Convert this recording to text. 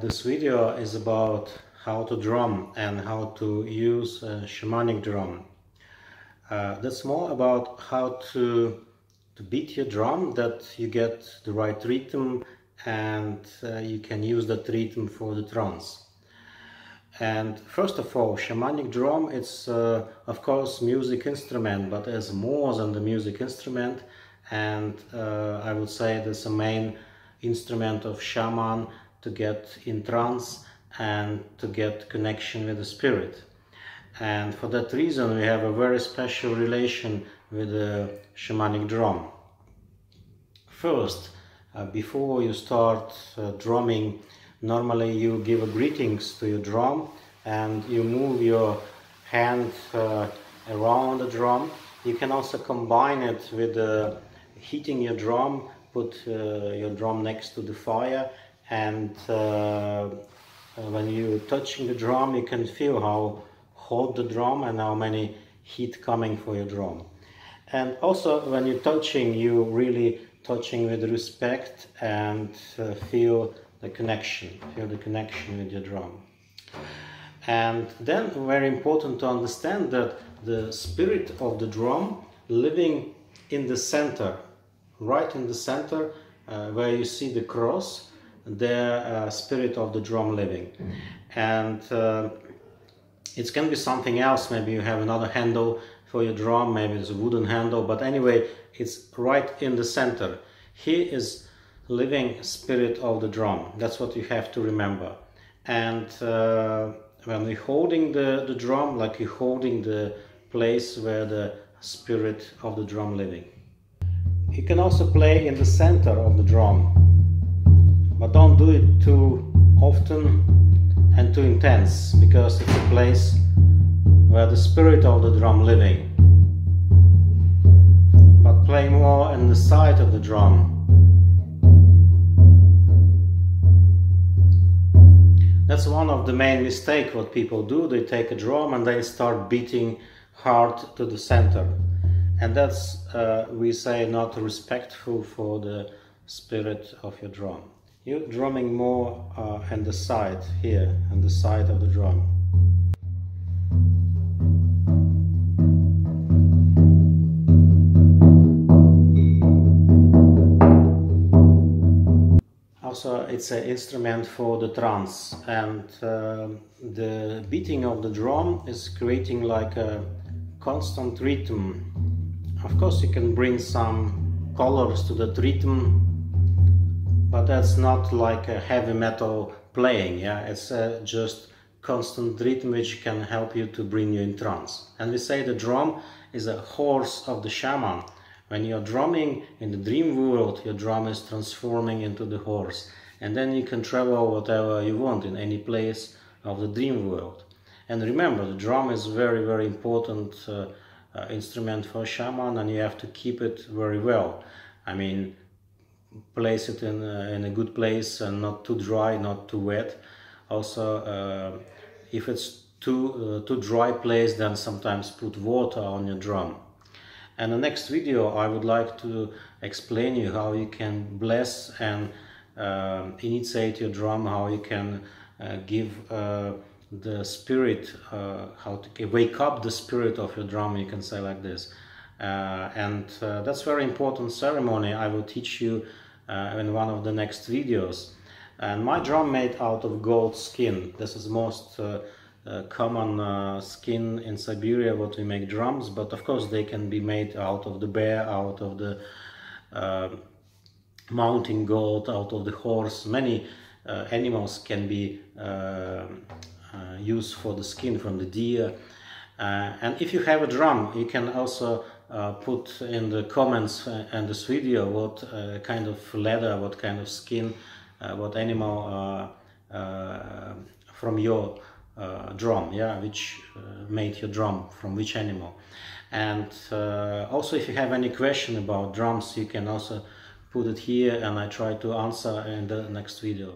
This video is about how to drum and how to use a shamanic drum. That's more about how to beat your drum, that you get the right rhythm and you can use that rhythm for the trance. And first of all, shamanic drum, it's of course music instrument, but it's more than the music instrument, and I would say that's the main instrument of shaman to get in trance and to get connection with the spirit. And for that reason we have a very special relation with the shamanic drum. First, before you start drumming, normally you give a greetings to your drum and you move your hand around the drum. You can also combine it with hitting your drum, put your drum next to the fire, and when you're touching the drum you can feel how hot the drum and how many heat coming for your drum. And also when you're touching, you really touching with respect and feel the connection with your drum. And then very important to understand that the spirit of the drum living in the center, right in the center where you see the cross, the spirit of the drum living. And it can be something else. Maybe you have another handle for your drum, maybe it's a wooden handle, but anyway it's right in the center. He is living spirit of the drum, that's what you have to remember. And when we're holding the drum, like you're holding the place where the spirit of the drum living. You can also play in the center of the drum, but don't do it too often and too intense, because it's a place where the spirit of the drum living. But play more on the side of the drum. That's one of the main mistakes what people do. They take a drum and they start beating hard to the center. And that's, we say, not respectful for the spirit of your drum. You're drumming more on the side here, on the side of the drum. Also, it's an instrument for the trance, and the beating of the drum is creating like a constant rhythm. Of course, you can bring some colors to that rhythm, but that's not like a heavy metal playing, yeah? It's just constant rhythm which can help you to bring you in trance. And we say the drum is a horse of the shaman. When you're drumming in the dream world, your drum is transforming into the horse. And then you can travel whatever you want in any place of the dream world. And remember, the drum is very, very important instrument for a shaman, and you have to keep it very well. I mean, place it in a good place and not too dry, not too wet. Also, if it's too dry place, then sometimes put water on your drum. And the next video I would like to explain you how you can bless and initiate your drum, how you can give the spirit, how to wake up the spirit of your drum, you can say like this. And that's very important ceremony. I will teach you in one of the next videos. And my drum made out of gold skin. This is most common skin in Siberia what we make drums, but of course they can be made out of the bear, out of the mountain goat, out of the horse. Many animals can be used for the skin, from the deer. And if you have a drum, you can also put in the comments in this video what kind of leather, what kind of skin, what animal from your drum, yeah, which made your drum, from which animal. And also, if you have any question about drums, you can also put it here and I try to answer in the next video.